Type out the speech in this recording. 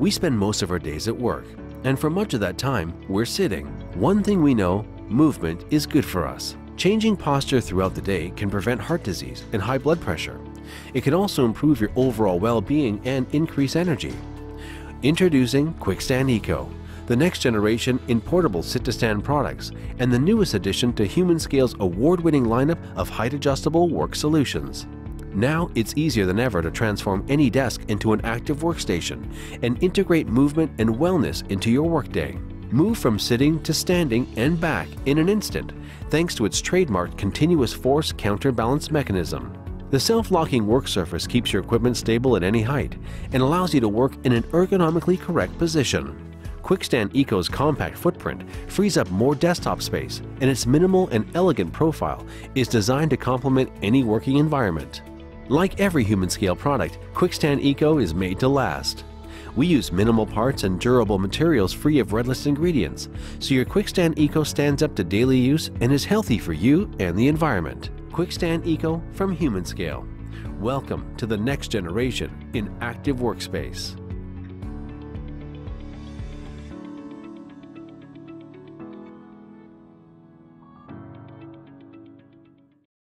We spend most of our days at work, and for much of that time, we're sitting. One thing we know, movement is good for us. Changing posture throughout the day can prevent heart disease and high blood pressure. It can also improve your overall well-being and increase energy. Introducing QuickStand Eco, the next generation in portable sit-to-stand products and the newest addition to Humanscale's award-winning lineup of height-adjustable work solutions. Now it's easier than ever to transform any desk into an active workstation and integrate movement and wellness into your workday. Move from sitting to standing and back in an instant, thanks to its trademarked continuous force counterbalance mechanism. The self-locking work surface keeps your equipment stable at any height and allows you to work in an ergonomically correct position. QuickStand Eco's compact footprint frees up more desktop space, and its minimal and elegant profile is designed to complement any working environment. Like every Humanscale product, QuickStand Eco is made to last. We use minimal parts and durable materials free of red list ingredients, so your QuickStand Eco stands up to daily use and is healthy for you and the environment. QuickStand Eco from Humanscale. Welcome to the next generation in active workspace.